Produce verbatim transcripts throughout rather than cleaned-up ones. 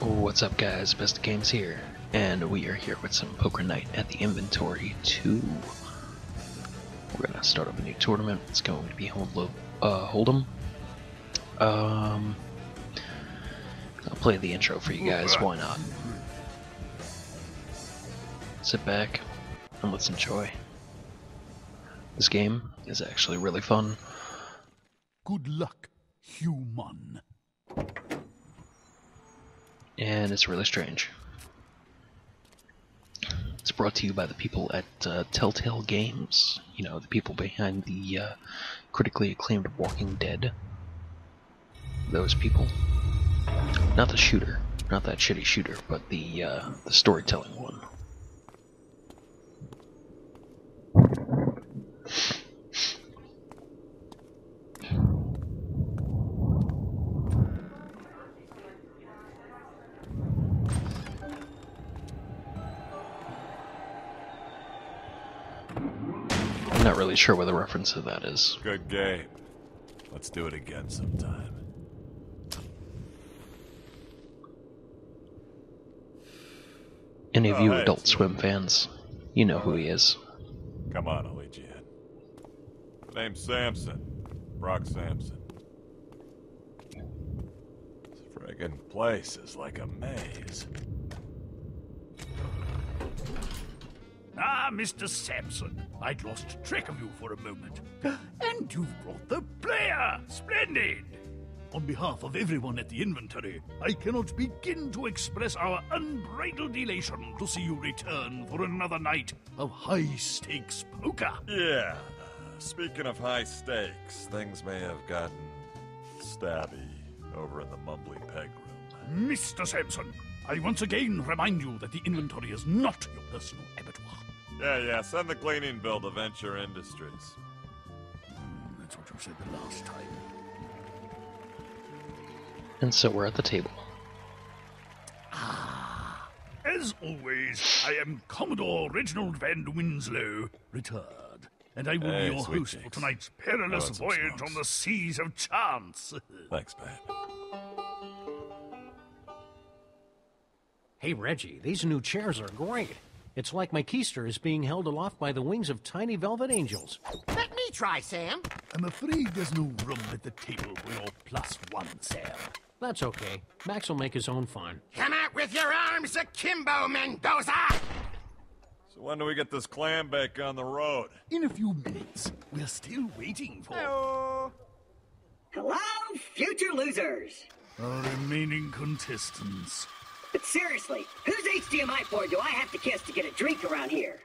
What's up guys, Best of Games here, and we are here with some Poker Night at the Inventory two. We're gonna start up a new tournament. It's going to be Hold'em. Uh, Hold'em. Um, I'll play the intro for you guys, why not? Sit back and let's enjoy. This game is actually really fun. Good luck, human. And it's really strange. It's brought to you by the people at uh, Telltale Games. You know, the people behind the uh, critically acclaimed Walking Dead. Those people. Not the shooter. Not that shitty shooter, but the, uh, the storytelling one. Not really sure what the reference to that is. Good game. Let's do it again sometime. Any of you right. Adult Swim fans, you know who he is. Come on, I'll lead you in. Name's Samson. Brock Samson. This friggin' place is like a maze. Ah, Mister Samson, I'd lost track of you for a moment. And you've brought the player! Splendid! On behalf of everyone at the inventory, I cannot begin to express our unbridled elation to see you return for another night of high-stakes poker. Yeah, uh, speaking of high stakes, things may have gotten stabby over in the mumbly peg room. Mister Samson, I once again remind you that the inventory is not your personal abattoir. Yeah, yeah, send the cleaning bill to Venture Industries. Mm, that's what you said the last time. And so we're at the table. Ah, as always, I am Commodore Reginald Van Winslow, retired, and I will hey, be your host cakes. for tonight's perilous voyage on the seas of chance. Thanks, babe. Hey, Reggie, these new chairs are great. It's like my keister is being held aloft by the wings of tiny velvet angels. Let me try, Sam. I'm afraid there's no room at the table for your plus one, Sam. That's okay. Max will make his own fun. Come out with your arms akimbo, Mendoza! So when do we get this clam bake on the road? In a few minutes. We're still waiting for... Hello! Hello, future losers! Our remaining contestants... But seriously, whose H D M I board do I have to kiss to get a drink around here?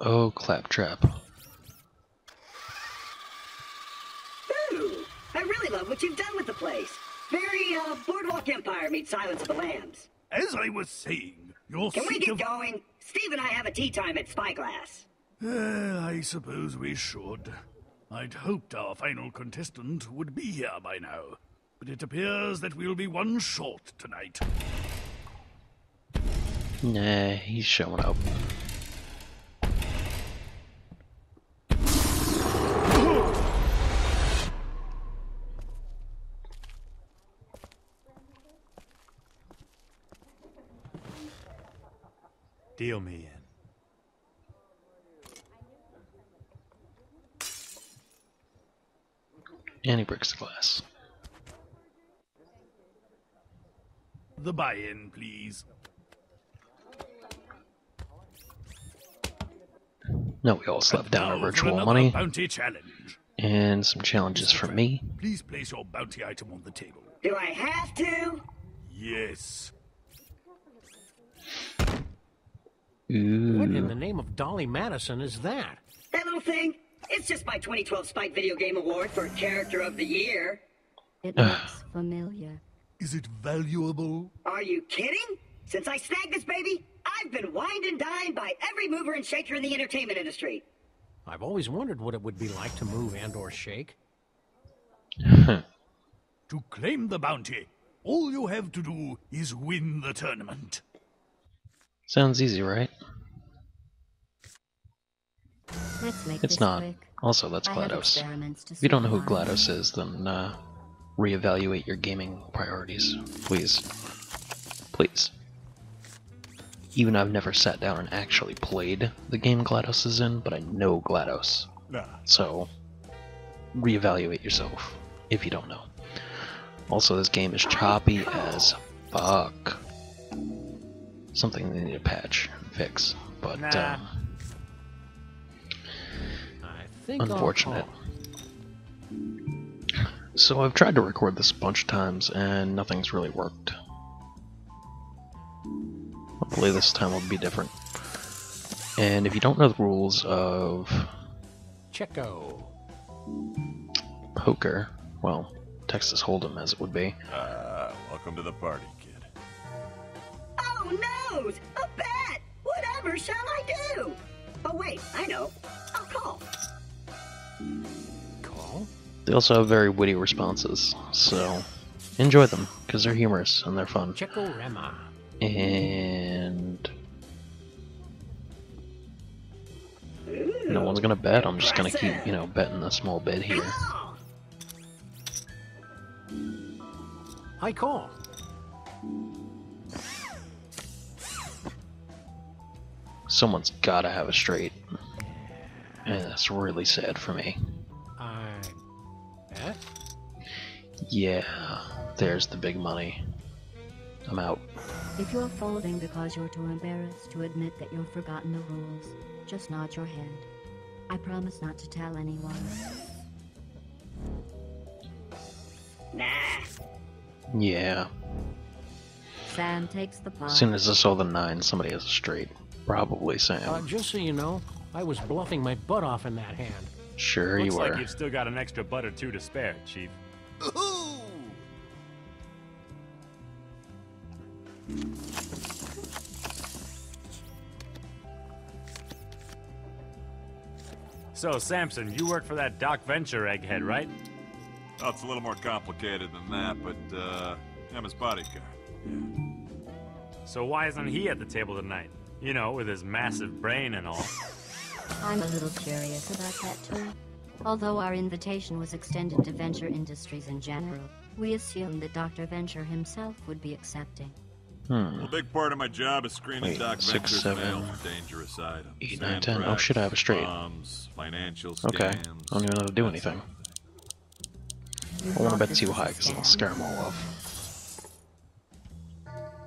Oh, Claptrap. Ooh, I really love what you've done with the place. Very, uh, Boardwalk Empire meets Silence of the Lambs. As I was saying, you'll Can we get of... going? Steve and I have a tea time at Spyglass. Uh, I suppose we should. I'd hoped our final contestant would be here by now. But it appears that we'll be one short tonight. Nah, he's showing up. Deal me in. And he breaks the glass. The buy-in, please. No, we all slapped down our virtual money. Bounty challenge. And some challenges for me. Please place your bounty item on the table. Do I have to? Yes. Ooh. What in the name of Dolly Madison is that? That little thing? It's just my twenty twelve Spike Video Game Award for Character of the Year. It looks familiar. Is it valuable? Are you kidding? Since I snagged this baby, I've been wined and dined by every mover and shaker in the entertainment industry. I've always wondered what it would be like to move and or shake. To claim the bounty, all you have to do is win the tournament. Sounds easy, right? Let's make it's not. Quick. Also, that's GLaDOS. If you don't know who GLaDOS is, then, uh... reevaluate your gaming priorities, please. Please. Even though I've never sat down and actually played the game GLaDOS is in, but I know GLaDOS. Nah. So, reevaluate yourself if you don't know. Also, this game is choppy as fuck. Something they need to patch and fix, but nah. uh, I think unfortunate. So I've tried to record this a bunch of times and nothing's really worked. Hopefully this time will be different. And if you don't know the rules of Checo poker, well, Texas Hold'em as it would be. Uh, welcome to the party, kid. Oh noes! A bet! Whatever shall I do? Oh wait, I know. I'll call. Call? They also have very witty responses, so enjoy them, because they're humorous and they're fun. Checorama. And Ooh, no one's gonna bet, I'm just gonna keep, you know, betting a small bet here. Call. I call. Someone's gotta have a straight. And that's really sad for me. I bet? Yeah, there's the big money. I'm out. If you're folding because you're too embarrassed to admit that you've forgotten the rules, just nod your head. I promise not to tell anyone. Nah. Yeah. Sam takes the pot. As soon as I saw the nine, somebody has a straight. Probably Sam. Uh, just so you know, I was bluffing my butt off in that hand. Sure you were. Looks like you've still got an extra butt or two to spare, Chief. Ooh. So, Samson, you work for that Doc Venture egghead, right? Oh, it's a little more complicated than that, but, uh, I'm his bodyguard. Yeah. So why isn't he at the table tonight? You know, with his massive brain and all. I'm a little curious about that, too. Although our invitation was extended to Venture Industries in general, we assumed that Doctor Venture himself would be accepting. Hmm. Well, a big part of my job is screening Wait, Doc six, Venture's seven, mail for dangerous items. Eight, nine, ten. Racks, oh shit, I have a straight. Bombs, financial scams, okay, I don't even know how to do anything. I want to bet too high because I'll scare them all off.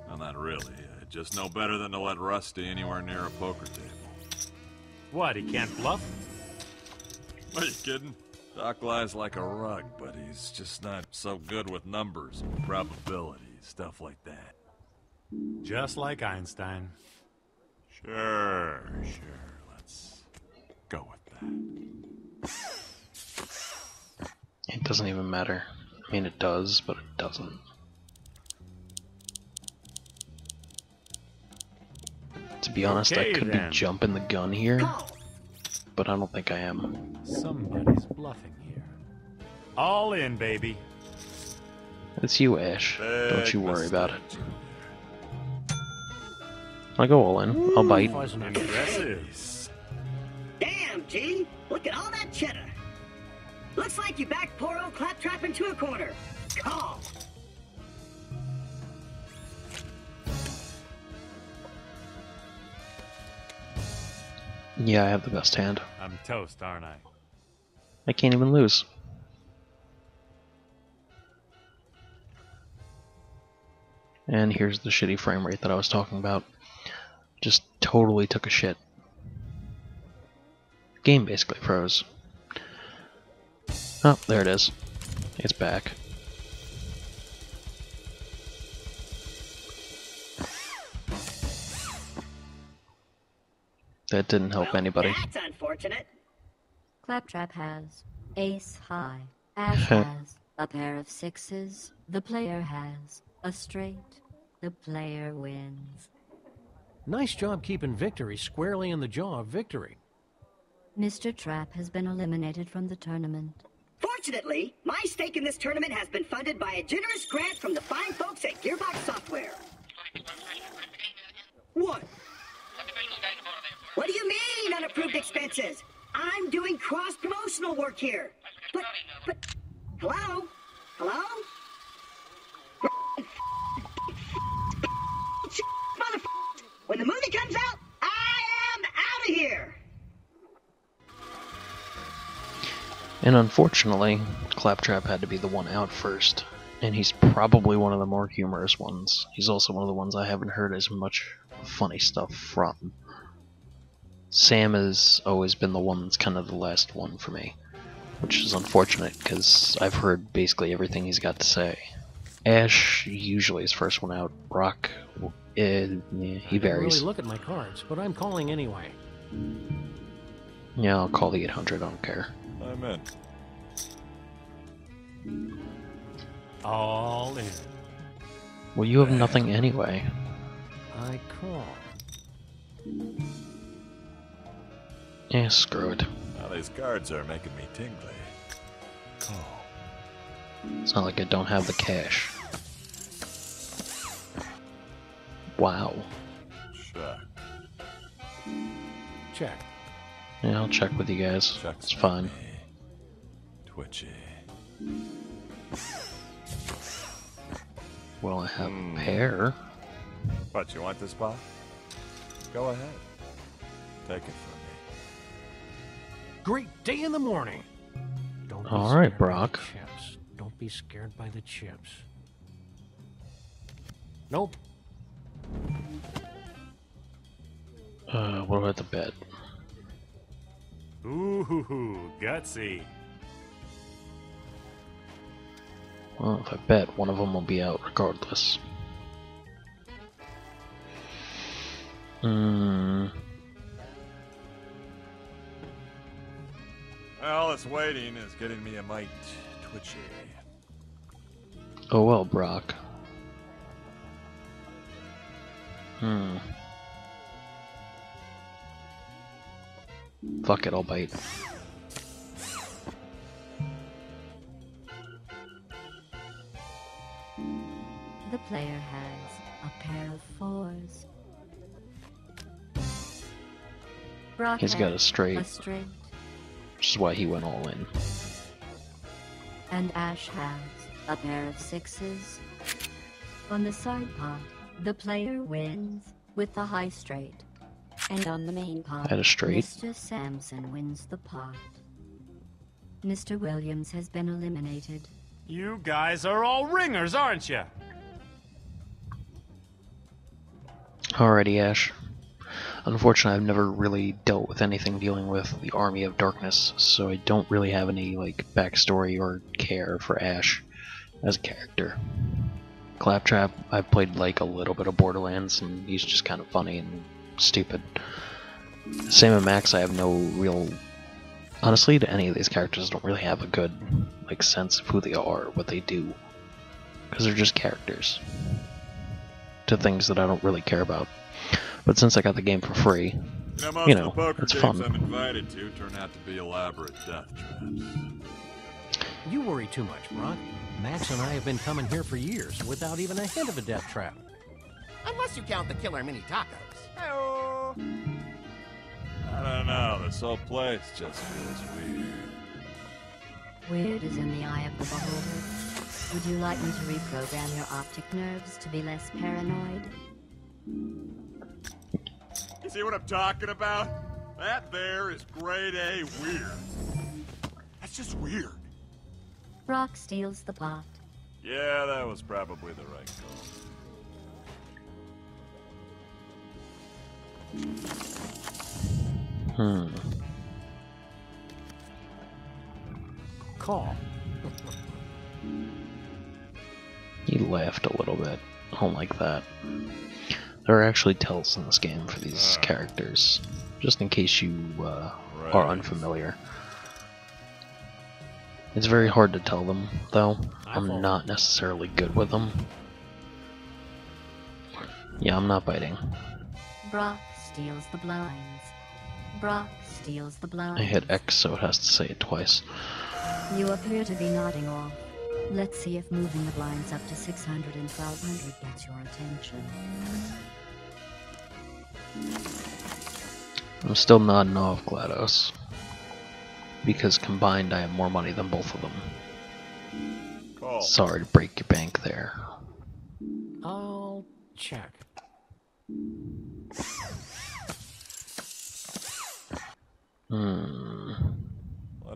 Well, not really. I just know better than to let Rusty anywhere near a poker table. What, he can't bluff? Are you kidding? Doc lies like a rug, but he's just not so good with numbers, probability, stuff like that. Just like Einstein. Sure, sure. Let's go with that. It doesn't even matter. I mean, it does, but it doesn't. To be honest, okay, I could then. be jumping the gun here, but I don't think I am. Somebody's bluffing here. All in, baby. It's you, Ash. Big don't you worry mistake. about it. I go all in. I'll bite. Damn, G! Look at all that cheddar. Looks like you backed poor old Claptrap into a corner. Call. Yeah, I have the best hand. I'm toast, aren't I? I can't even lose. And here's the shitty frame rate that I was talking about. Just totally took a shit. Game basically froze. Oh, there it is. It's back. That didn't help well, anybody. That's unfortunate. Claptrap has ace high. Ash has a pair of sixes. The player has a straight. The player wins. Nice job keeping victory squarely in the jaw of victory. Mister Trap has been eliminated from the tournament. Fortunately, my stake in this tournament has been funded by a generous grant from the fine folks at Gearbox Software. What? What do you mean, unapproved expenses? I'm doing cross-promotional work here. But, but, hello? Hello? And unfortunately, Claptrap had to be the one out first, and he's probably one of the more humorous ones. He's also one of the ones I haven't heard as much funny stuff from. Sam has always been the one that's kind of the last one for me, which is unfortunate because I've heard basically everything he's got to say. Ash usually is first one out. Brock, uh, he varies. I didn't really look at my cards, but I'm calling anyway. Yeah, I'll call the eight hundred, I don't care. I'm in. All in. Well, you have nothing anyway. I call. Yeah, screw it. Now these cards are making me tingly. Call. It's not like I don't have the cash. Wow. Check. Check. Yeah, I'll check with you guys. Check's it's fine. Me. Twitchy. Well, I have mm. a pair. What, you want this ball? Go ahead. Take it from me. Great day in the morning. Don't be All right, Brock. Chips. Don't be scared by the chips. Nope. Uh, what about the bet? Ooh, hoo, hoo, gutsy. Well, if I bet, one of them will be out regardless. Hmm. All it's waiting is getting me a mite twitchy. Oh well, Brock. Hmm. Fuck it, I'll bite. The player has a pair of fours. Brock He's got a straight, a straight, which is why he went all in. And Ash has a pair of sixes. On the side pot, the player wins with the high straight. And on the main pot, at a straight, Mister Samson wins the pot. Mister Williams has been eliminated. You guys are all ringers, aren't you? Alrighty, Ash. Unfortunately, I've never really dealt with anything dealing with the Army of Darkness, so I don't really have any like backstory or care for Ash as a character. Claptrap, I played like a little bit of Borderlands, and he's just kind of funny and stupid. Sam and Max, I have no real... Honestly, to any of these characters, don't really have a good like sense of who they are or what they do. Because they're just characters. To things that I don't really care about. But since I got the game for free, you know, most you know of the poker it's games fun. I'm invited to turn out to be elaborate death traps. You worry too much, Brock. Max and I have been coming here for years without even a hint of a death trap. Unless you count the killer mini tacos. Hello. I don't know, this whole place just feels weird. Weird is in the eye of the beholder. Would you like me to reprogram your optic nerves to be less paranoid? You see what I'm talking about? That there is grade A weird. That's just weird. Brock steals the pot. Yeah, that was probably the right call. Hmm. Call. He laughed a little bit. I don't like that. There are actually tells in this game for these uh, characters, just in case you uh, right. are unfamiliar. It's very hard to tell them, though. I'm not necessarily good with them. Yeah, I'm not biting. Brock steals the blinds. Brock steals the blinds. I hit X, so it has to say it twice. You appear to be nodding off. Let's see if moving the blinds up to six hundred and twelve hundred gets your attention. I'm still nodding off, GLaDOS. Because combined, I have more money than both of them. Call. Sorry to break your bank there. I'll check. Hmm.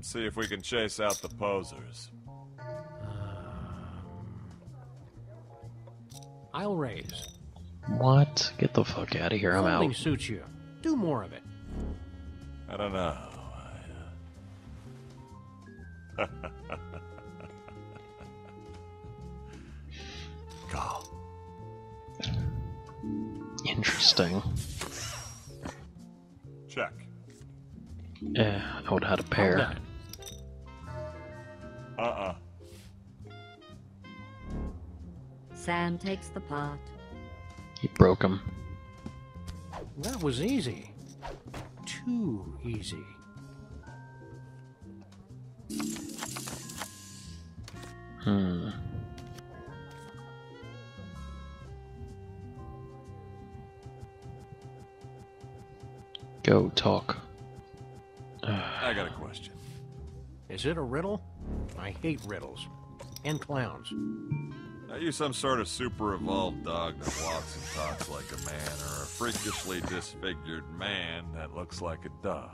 Let's see if we can chase out the posers. Um, I'll raise. What? Get the fuck out of here. I'm Something out. Something suits you. Do more of it. I don't know. I, uh... Call. Interesting. Check. Yeah, I would have had a pair. Uh-uh. Sam takes the pot. He broke him. That was easy. Too easy. Hmm. Go talk. I got a question. Is it a riddle? I hate riddles. And clowns. Are you some sort of super evolved dog that walks and talks like a man, or a freakishly disfigured man that looks like a dog?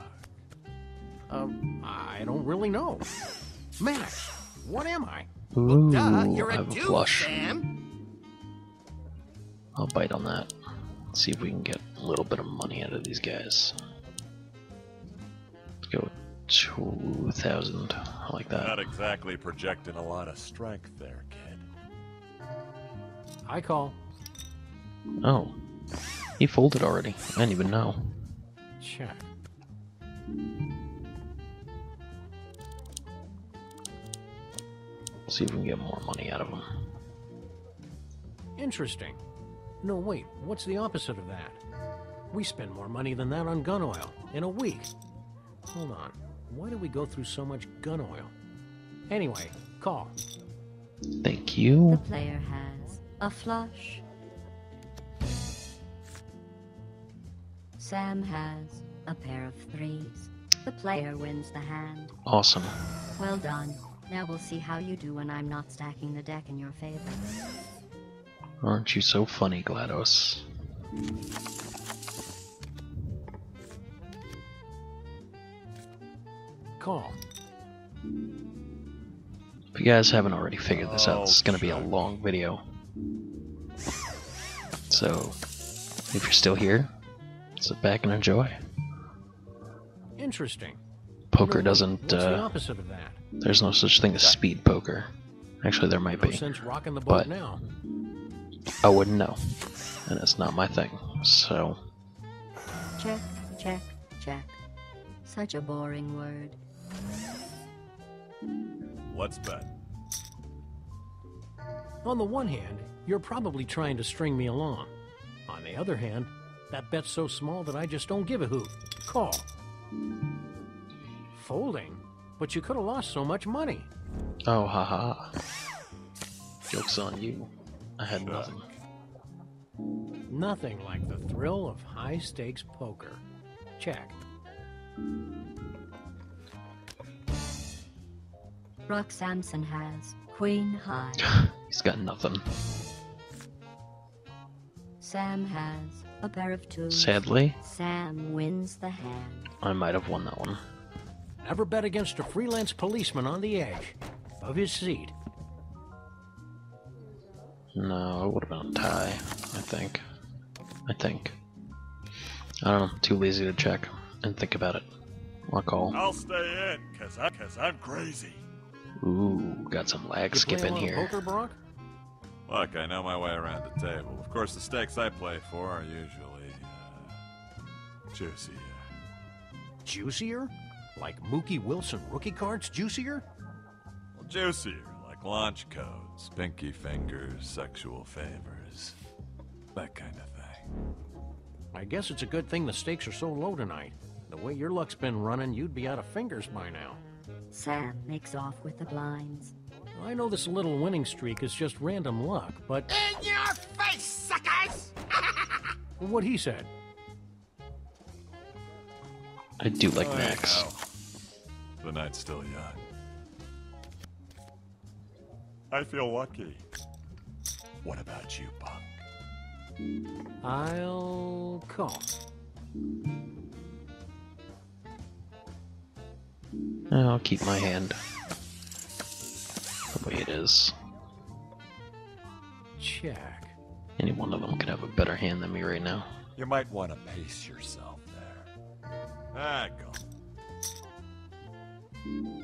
Um, I don't really know. Max, what am I? Ooh, well, duh, you're a dude, flush. Sam. I'll bite on that. Let's see if we can get a little bit of money out of these guys. Let's go two thousand. I like that. Not exactly projecting a lot of strength there, kid. I call. Oh. He folded already. I didn't even know. Check. Let's see if we can get more money out of him. Interesting. No, wait, what's the opposite of that? We spend more money than that on gun oil in a week. Hold on, why do we go through so much gun oil? Anyway, call. Thank you. The player has a flush. Sam has a pair of threes. The player wins the hand. Awesome. Well done. Now we'll see how you do when I'm not stacking the deck in your favor. Aren't you so funny, GLaDOS? Call. If you guys haven't already figured this out, this is going to be a long video. So, if you're still here, sit back and enjoy. Interesting. Poker doesn't, uh... there's no such thing as speed poker. Actually, there might be. But I wouldn't know, and it's not my thing, so... Check, check, check. Such a boring word. Let's bet. On the one hand, you're probably trying to string me along. On the other hand, that bet's so small that I just don't give a hoot. Call. Folding? But you could have lost so much money. Oh, haha. Joke's on you. I had nothing. Nothing like the thrill of high-stakes poker. Check. Brock Samson has queen high. He's got nothing. Sam has a pair of twos. Sadly, Sam wins the hand. I might have won that one. Never bet against a freelance policeman on the edge of his seat. No, it would have been a tie, I think. I think. I don't know, too lazy to check and think about it. I'll call. I'll stay in, cause, I, cause I'm crazy. Ooh, got some lag you skip in here. Poker, Brock? Look, I know my way around the table. Of course, the stakes I play for are usually... Uh, juicier. Juicier? Like Mookie Wilson rookie cards juicier? Well, juicier, like launch code. Pinky fingers, sexual favors, that kind of thing. I guess it's a good thing the stakes are so low tonight. The way your luck's been running, you'd be out of fingers by now. Sam makes off with the blinds. I know this little winning streak is just random luck, but... In your face, suckers! What he said. I do like oh, Max. You know. The night's still young. I feel lucky. What about you, Buck? I'll call. I'll keep my hand the way it is. Check. Any one of them could have a better hand than me right now. You might want to pace yourself there. There you go.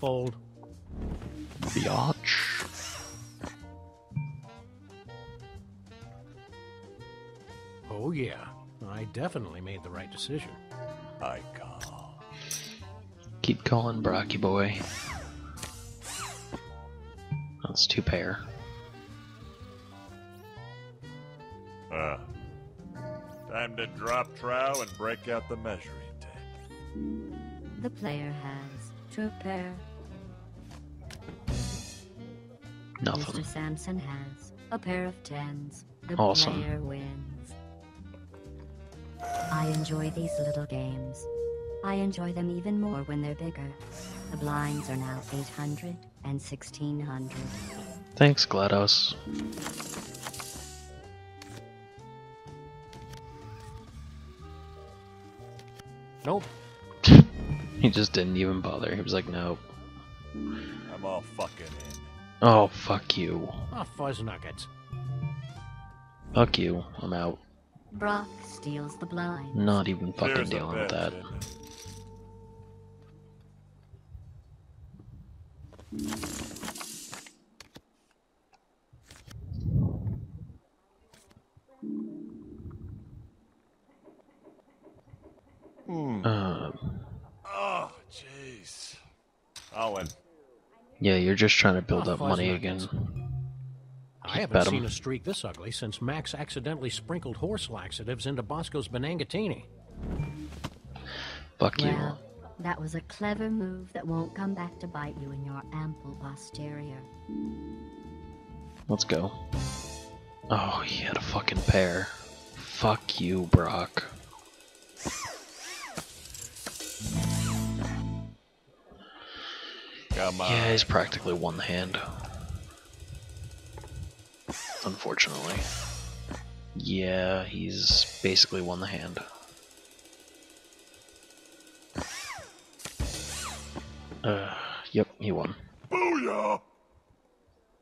Fold. Biatch. Oh yeah, I definitely made the right decision. I call. Keep calling, Brocky boy. That's two pair. Uh, time to drop trow and break out the measuring tape. The player has two pair. Nothing. Mister Samson has a pair of tens. The awesome. Player wins. I enjoy these little games. I enjoy them even more when they're bigger. The blinds are now eight hundred and sixteen hundred. Thanks, GLaDOS. Nope. He just didn't even bother. He was like, nope. I'm all fucking in. Oh, fuck you. Oh, fuzz nuggets. Fuck you. I'm out. Brock steals the blind. Not even fucking There's dealing with that. Mm. Um. Oh, jeez. I'll win. Yeah, you're just trying to build oh, up money nuggets. Again. I haven't Bet seen him. a streak this ugly since Max accidentally sprinkled horse laxatives into Bosco's Benangatini. Fuck you. Well, that was a clever move that won't come back to bite you in your ample posterior. Let's go. Oh, he had a fucking pair. Fuck you, Brock. Come on. Yeah, he's practically won the hand. Unfortunately. Yeah, he's basically won the hand. Uh, yep, he won. Booyah!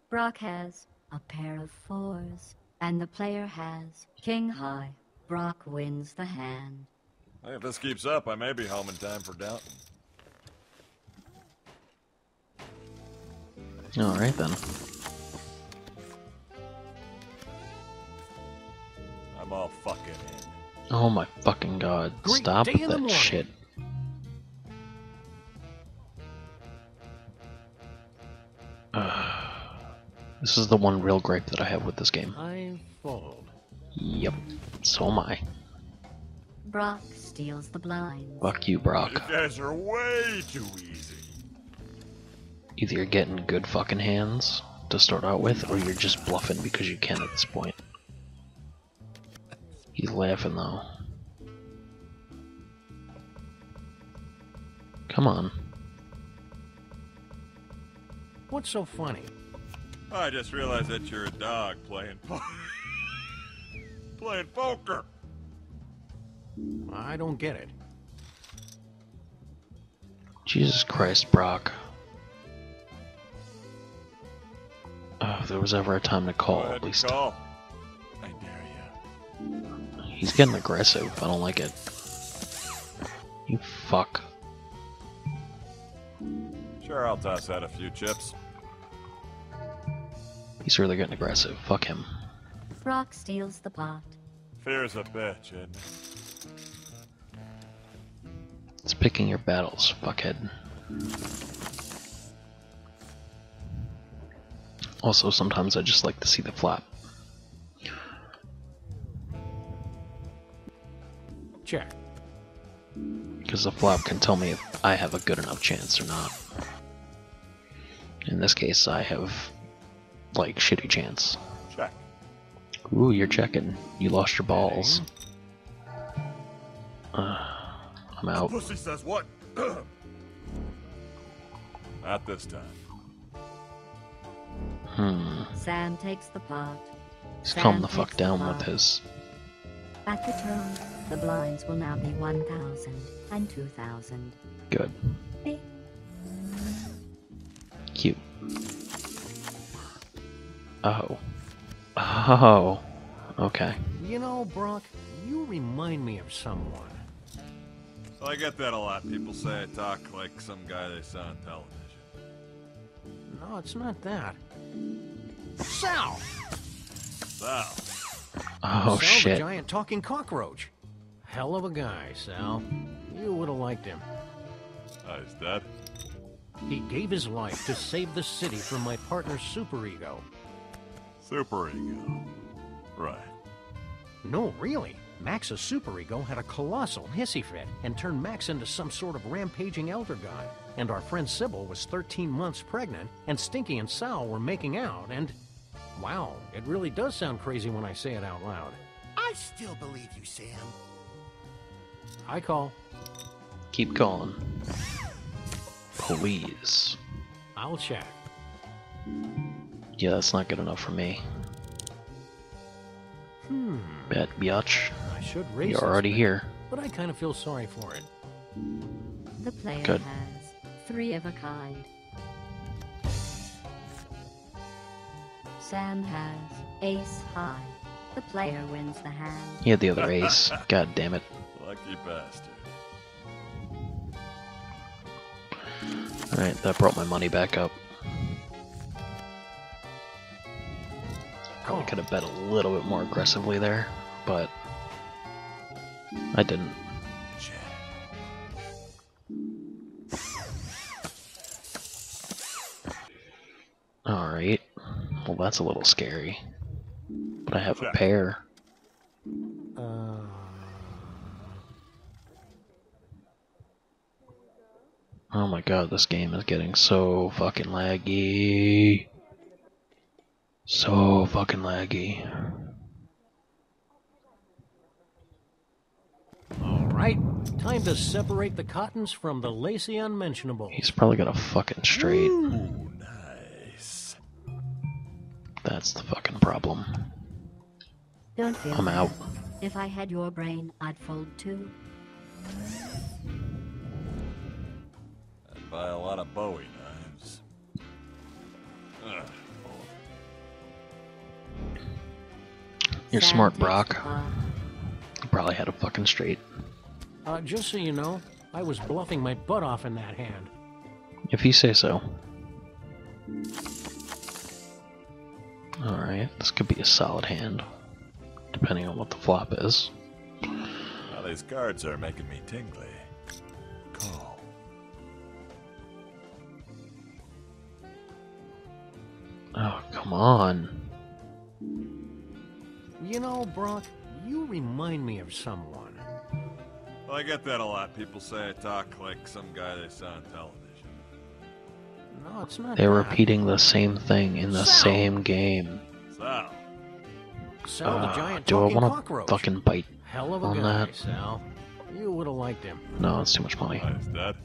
Brock has a pair of fours, and the player has king high. Brock wins the hand. If this keeps up, I may be home in time for Downton. Alright then. I'm all fucking in. Oh my fucking god. Great Stop with that shit. Uh, this is the one real gripe that I have with this game. I fold. Yep. So am I. Brock steals the blind. Fuck you, Brock. You guys are way too easy. Either you're getting good fucking hands to start out with, or you're just bluffing because you can at this point. He's laughing though. Come on. What's so funny? I just realized that you're a dog playing po playing poker. I don't get it. Jesus Christ, Brock. Oh, if there was ever a time to call, at least. Call. I dare you. He's getting aggressive. I don't like it. You fuck. Sure, I'll toss out a few chips. He's really getting aggressive. Fuck him. Brock steals the pot. Fear's a bitch, isn't it? It's picking your battles, fuckhead. Also, sometimes I just like to see the flop. Check. Because the flop can tell me if I have a good enough chance or not. In this case, I have, like, shitty chance. Check. Ooh, you're checking. You lost your balls. Uh, I'm out. The pussy says what? Not this time. Hmm. Sam takes the pot. He's calm the fuck down with his. At the turn, the blinds will now be one thousand and two thousand. good. Cute. Oh. Oh. Okay. You know, Brock, you remind me of someone. So I get that a lot. People say I talk like some guy they saw on television. No, it's not that. Sal! Sal. Oh, Sal, shit. The giant talking cockroach. Hell of a guy, Sal. You would have liked him. Oh, he's dead? He gave his life to save the city from my partner's superego. Superego? Right. No, really. Max's superego had a colossal hissy fit and turned Max into some sort of rampaging elder god. And our friend Sybil was thirteen months pregnant, and Stinky and Sal were making out, and... Wow, it really does sound crazy when I say it out loud. I still believe you, Sam. I call. Keep calling. Please. I'll check. Yeah, that's not good enough for me. Hmm. Bad biatch. I should raise You're already thing, here. But I kind of feel sorry for it. The player good. Has three of a kind. Sam has ace high. The player wins the hand. He had the other ace. God damn it. Lucky bastard. Alright, that brought my money back up. Probably could have bet a little bit more aggressively there, but I didn't. Alright. Well, that's a little scary. But I have a pair. Uh... Oh my god, this game is getting so fucking laggy. So fucking laggy. Alright, time to separate the cottons from the lacy unmentionable. He's probably gonna fucking straight. Ooh, nice. That's the fucking problem. Don't feel I'm out. If I had your brain, I'd fold too. Buy a lot of Bowie knives. Ugh. You're smart, Brock. You probably had a fucking straight. Uh, just so you know, I was bluffing my butt off in that hand. If you say so. Alright, this could be a solid hand. Depending on what the flop is. Now these cards are making me tingly. Call. Oh, come on. You know, Brock, you remind me of someone. Well, I get that a lot. People say I talk like some guy they saw on television. No, it's not. They're that. Repeating the same thing in the Sal. Same game. Sal. Sal the giant uh, do I want to fucking bite Hell of a on guy, that? Sal. You would have liked him. No, it's too much money. Oh, is that?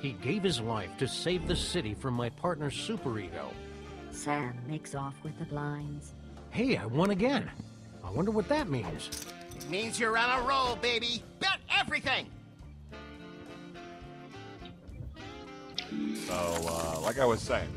He gave his life to save the city from my partner's superego. Sam makes off with the blinds. Hey, I won again. I wonder what that means. It means you're on a roll, baby. Bet everything! So, uh, like I was saying...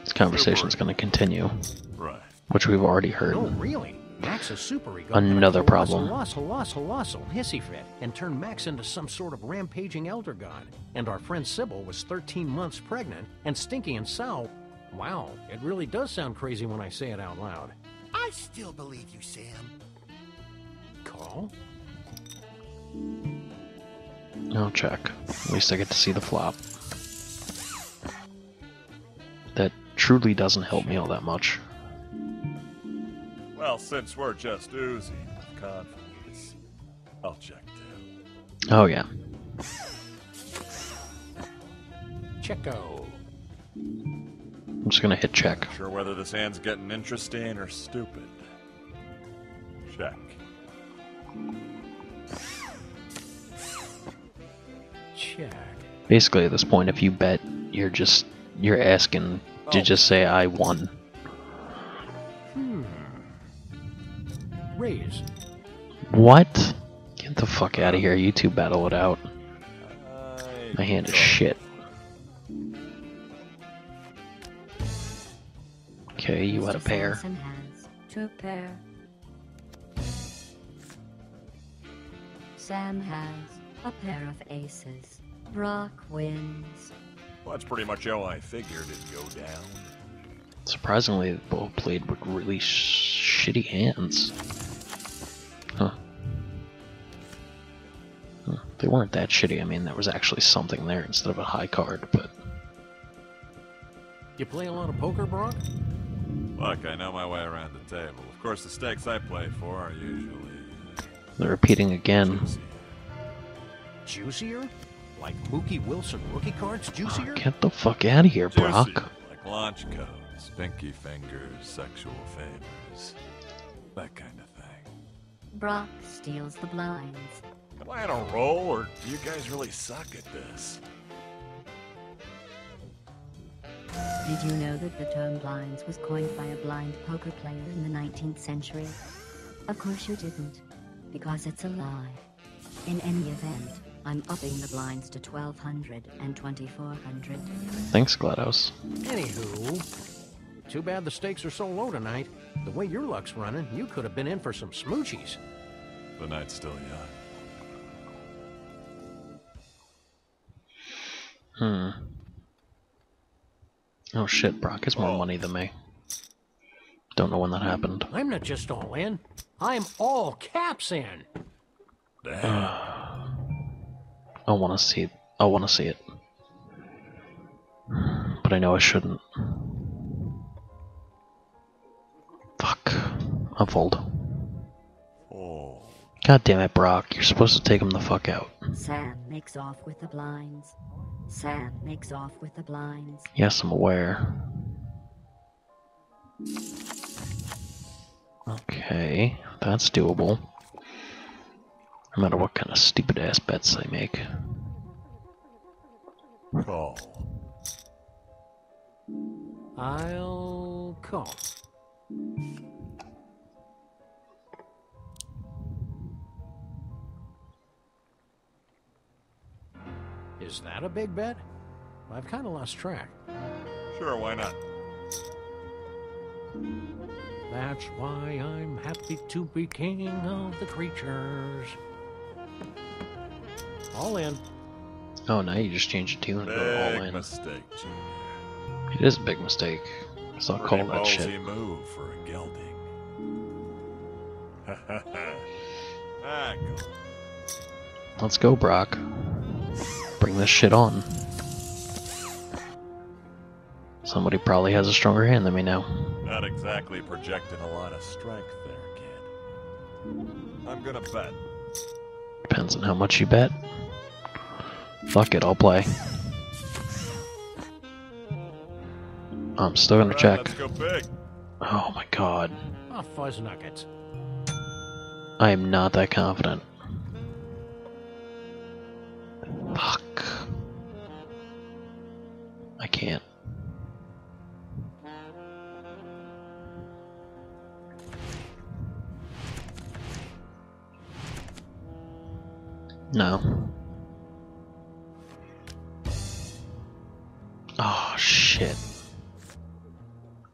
This conversation's gonna continue. Right. Which we've already heard. Oh, really? Max is super ego. Another problem. Colossal, colossal, colossal hissy fit, and turned Max into some sort of rampaging elder god. And our friend Sybil was thirteen months pregnant, and Stinky and Sal... Wow, it really does sound crazy when I say it out loud. I still believe you, Sam. Call? No check. At least I get to see the flop. That truly doesn't help me all that much. Well, since we're just oozing with confidence, I'll check too. Oh, yeah. Checko. I'm just gonna hit check. Not sure whether this hand's getting interesting or stupid. Check. Check. Basically, at this point, if you bet, you're just you're asking oh. to just say I won. Hmm. Raise. What? Get the fuck out of here! You two battle it out. I My hand is shit. Okay, you had a pair. Two pair. Sam has a pair of aces. Brock wins. Well, that's pretty much how I figured it'd go down. Surprisingly, they both played with really sh shitty hands. Huh. Huh. They weren't that shitty. I mean, there was actually something there instead of a high card, but... You play a lot of poker, Brock? Look, I know my way around the table. Of course, the stakes I play for are usually... They're repeating again. Juicier? Juicier? Like Mookie Wilson rookie cards? Juicier? Oh, get the fuck out of here, juicier. Brock. Like launch codes, pinky fingers, sexual favors. That kind of thing. Brock steals the blinds. Am I on a roll, or do you guys really suck at this? Did you know that the term blinds was coined by a blind poker player in the nineteenth century? Of course you didn't, because it's a lie. In any event, I'm upping the blinds to twelve hundred and twenty-four hundred. Thanks, GLaDOS. Anywho, too bad the stakes are so low tonight. The way your luck's running, you could have been in for some smoochies. The night's still young. Hmm. Oh shit, Brock has more oh. money than me. Don't know when that happened. I'm not just all in. I'm all caps in. Damn. Uh, I want to see it. I want to see it. But I know I shouldn't. Fuck. I'll fold. Oh. God damn it, Brock. You're supposed to take him the fuck out. Sam makes off with the blinds. Sam makes off with the blinds. Yes, I'm aware. Okay, that's doable. No matter what kind of stupid ass bets they make. Call. I'll call. Is that a big bet? I've kind of lost track. Sure, why not? That's why I'm happy to be king of the creatures. All in. Oh, now you just change the tune and go all in. Big mistake, Junior. It is a big mistake. It's not called that shit. Pretty ballsy move for a gelding. Ah, go. Let's go, Brock. Bring this shit on. Somebody probably has a stronger hand than me now. Not exactly projecting a lot of strength there, kid. I'm gonna bet. Depends on how much you bet. Fuck it, I'll play. I'm still gonna right, check. Let's go big. Oh my god. Oh, fuzz nuggets. I am not that confident. Fuck. I can't. No. Oh shit.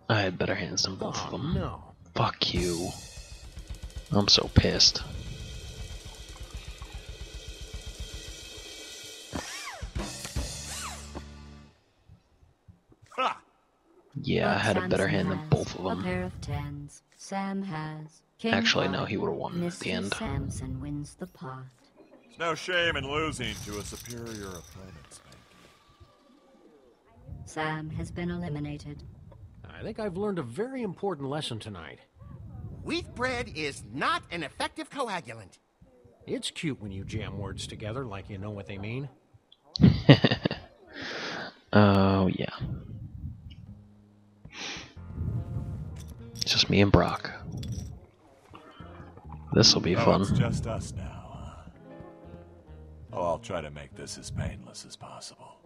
I had better hands than both of them. No. Fuck you. I'm so pissed. Yeah, I had a better hand than both of them. A pair of tens. Sam has king. Actually, no, he would have won at the end. Samson wins the pot. There's no shame in losing to a superior opponent, Spanky. Sam has been eliminated. I think I've learned a very important lesson tonight. Wheat bread is not an effective coagulant. It's cute when you jam words together like you know what they mean. Oh, yeah. It's just me and Brock. This will be oh, fun. It's just us now. Oh, I'll try to make this as painless as possible.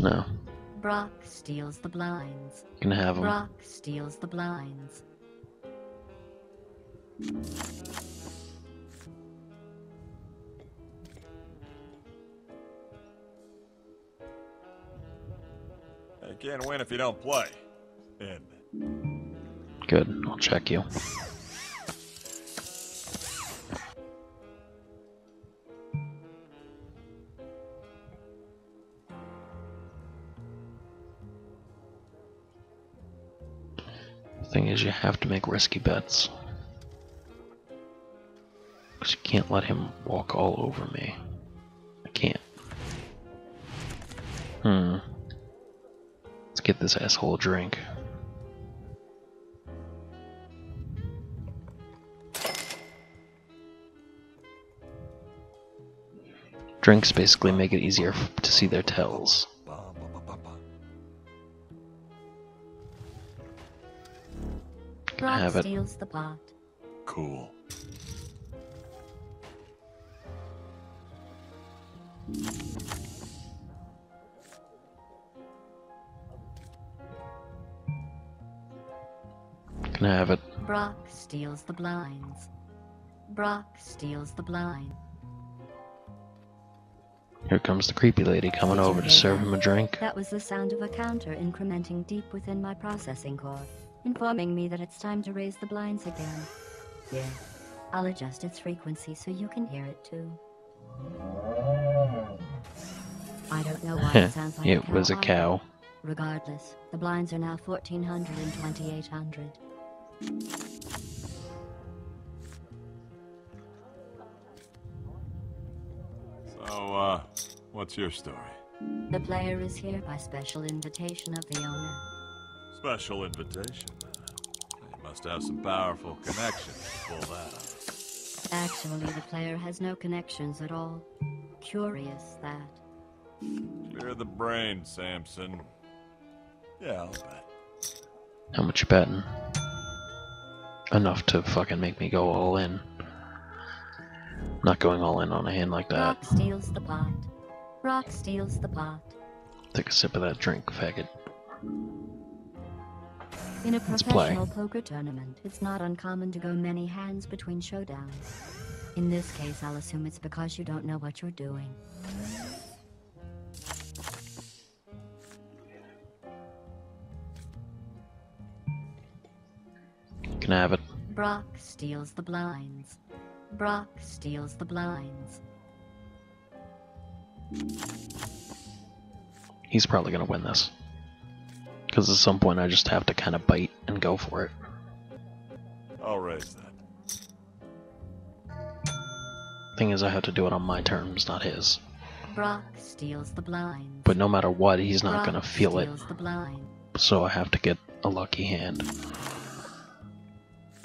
No. Brock steals the blinds. You can have them. Brock steals the blinds. You can't win if you don't play. In. Good. I'll check you. Thing is, you have to make risky bets because you can't let him walk all over me. I can't. Hmm. Let's get this asshole a drink. Drinks basically make it easier to see their tells. Brock steals the pot. Cool. Can I have it? Brock steals the blinds. Brock steals the blind. Here comes the creepy lady coming over to serve him a drink. That was the sound of a counter incrementing deep within my processing core, informing me that it's time to raise the blinds again. Yeah, I'll adjust its frequency so you can hear it too. I don't know why it sounds like it a cow was a cow. Either. Regardless, the blinds are now fourteen hundred and twenty-eight hundred. So, uh, what's your story? The player is here by special invitation of the owner. Special invitation. They must have some powerful connections to pull that off. Actually, the player has no connections at all. Curious, that. Clear the brain, Samson. Yeah, I'll bet. How much you betting? Enough to fucking make me go all in. I'm not going all in on a hand like that. Rock steals the pot. Rock steals the pot. Take a sip of that drink, faggot. In a professional poker tournament, it's not uncommon to go many hands between showdowns. In this case, I'll assume it's because you don't know what you're doing. Can I have it? Brock steals the blinds. Brock steals the blinds. He's probably gonna win this. Because at some point I just have to kind of bite and go for it. I'll raise that. Thing is, I have to do it on my terms, not his. Brock steals the blind. But no matter what, he's not going to feel it. The blind. So I have to get a lucky hand.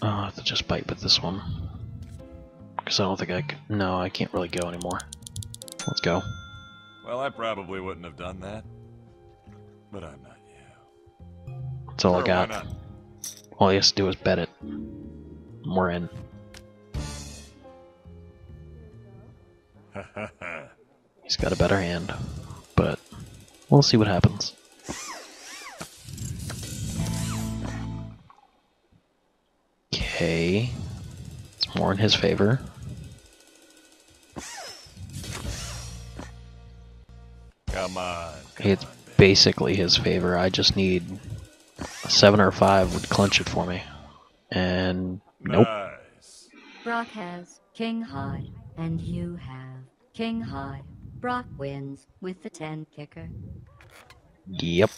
I'll have to just bite with this one. Because I don't think I can. No, I can't really go anymore. Let's go. Well, I probably wouldn't have done that. But I'm not. That's all sure, I got. All he has to do is bet it. We're in. He's got a better hand, but we'll see what happens. Okay. It's more in his favor. Come on. Come it's on, basically his favor. I just need a seven or a five would clinch it for me. And nope. Nice. Brock has king high, and you have king high. Brock wins with the ten kicker. Yep.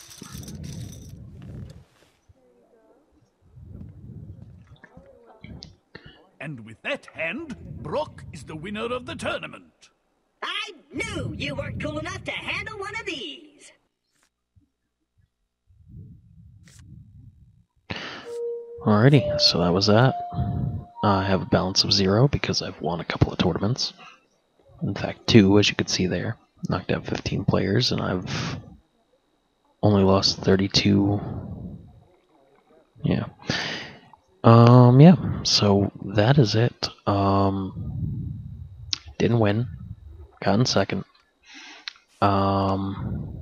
And with that hand, Brock is the winner of the tournament. I knew you weren't cool enough to handle one of these. Alrighty, so that was that. I have a balance of zero because I've won a couple of tournaments. In fact, two, as you could see there. Knocked out fifteen players, and I've only lost thirty-two. Yeah. Um, yeah, so that is it. Um, didn't win. Got in second. Um,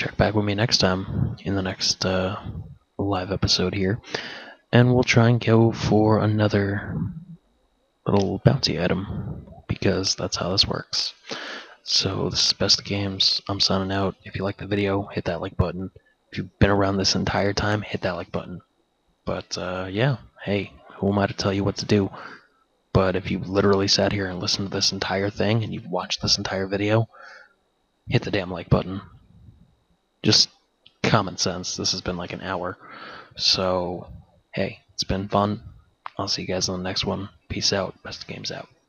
check back with me next time in the next uh, live episode here, and we'll try and go for another little bouncy item, because that's how this works. So this is Best of Games. I'm signing out. If you like the video, hit that like button. If you've been around this entire time, hit that like button. But uh, yeah, hey, who am I to tell you what to do? But if you literally sat here and listened to this entire thing, and you've watched this entire video, hit the damn like button. Just common sense. This has been like an hour. So, hey, it's been fun. I'll see you guys in the next one. Peace out. Best of Games out.